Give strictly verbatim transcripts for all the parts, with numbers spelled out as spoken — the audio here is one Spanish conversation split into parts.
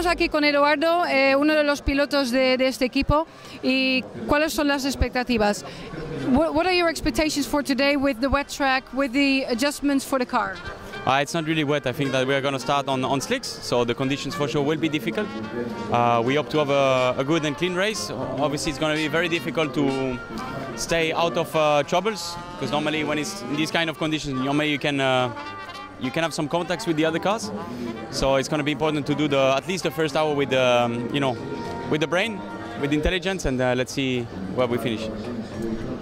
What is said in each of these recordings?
Estamos aquí con Edoardo, eh, uno de los pilotos de, de este equipo. ¿Y cuáles son las expectativas? What, what are your expectations for today with the wet track, with the adjustments for the car? Uh, it's not really wet. I think that we are going to start on, on slicks, so the conditions for sure will be difficult. Uh, we hope to have a, a good and clean race. Obviously, it's going to be very difficult to stay out of uh, troubles, because normally when it's in these kind of conditions, normally you can uh, you can have some contacts with the other cars. So it's going to be important to do the at least the first hour with the um, you know with the brain, with intelligence, and uh, let's see where we finish.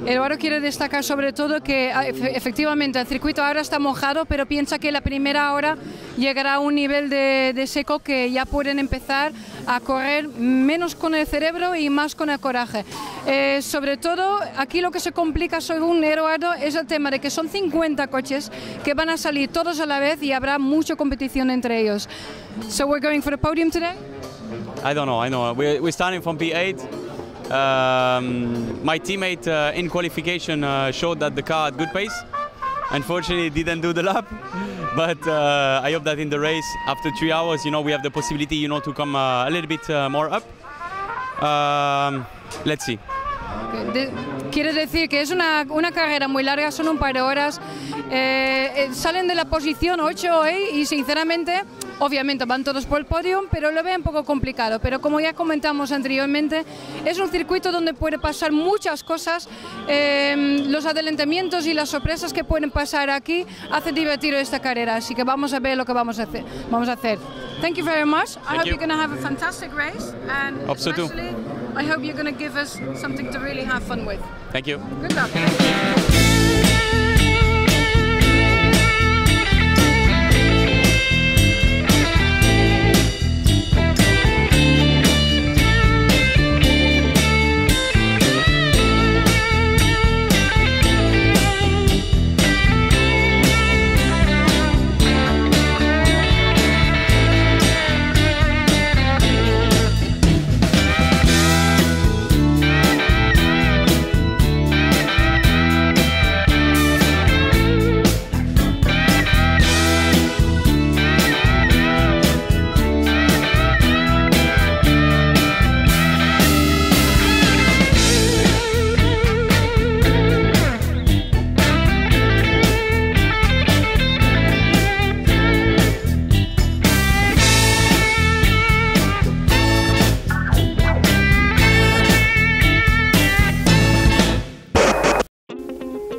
Edoardo quiere destacar sobre todo que efectivamente el circuito ahora está mojado, pero piensa que la primera hora llegará a un nivel de, de seco que ya pueden empezar a correr menos con el cerebro y más con el coraje. Eh, sobre todo aquí lo que se complica según Edoardo es el tema de que son cincuenta coches que van a salir todos a la vez y habrá mucha competición entre ellos. So we're going for the podium today? I don't know, I know. We're, we're starting from P eight. Um, my teammate uh, in qualification uh, showed that the car had good pace. Unfortunately, didn't do the lap, but uh, I hope that in the race, after three hours, you know, we have the possibility, you know, to come uh, a little bit uh, more up. Um, let's see. Quiere decir que es una, una carrera muy larga, son un par de horas. Eh, eh, salen de la posición ocho hoy y sinceramente, obviamente van todos por el podium, pero lo veo un poco complicado. Pero como ya comentamos anteriormente, es un circuito donde puede pasar muchas cosas. Eh, los adelantamientos y las sorpresas que pueden pasar aquí hacen divertido esta carrera. Así que vamos a ver lo que vamos a hacer. Vamos a hacer. Thank you very much. I Thank hope you. You're going to have a fantastic race, and especially, I hope you're going to give us something to really have fun with. Thank you. Good luck. Thank you.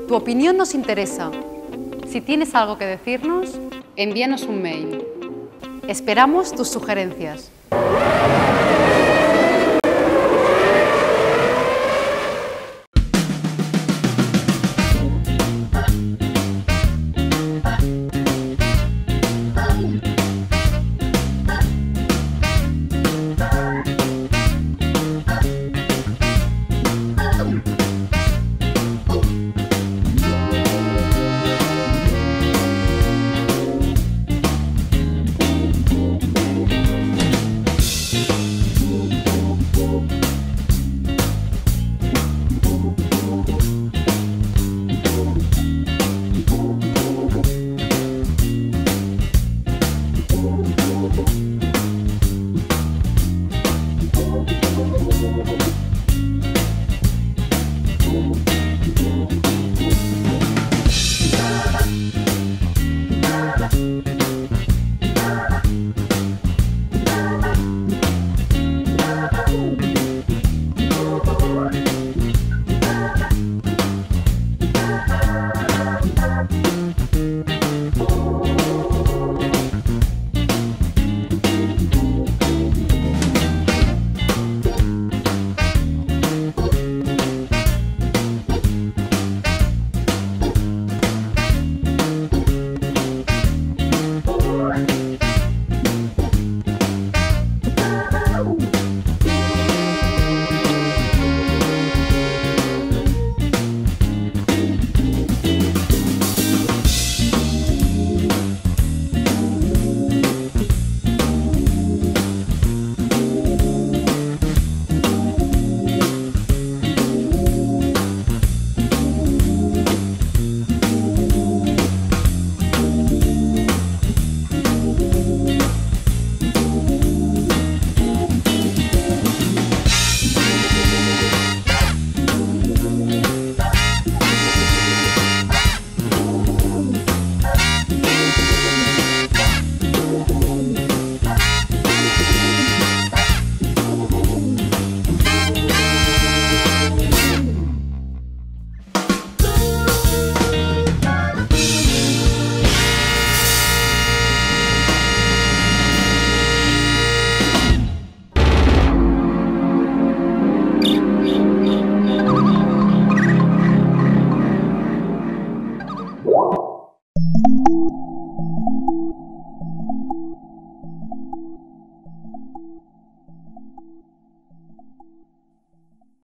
Tu opinión nos interesa. Si tienes algo que decirnos, envíanos un mail. Esperamos tus sugerencias.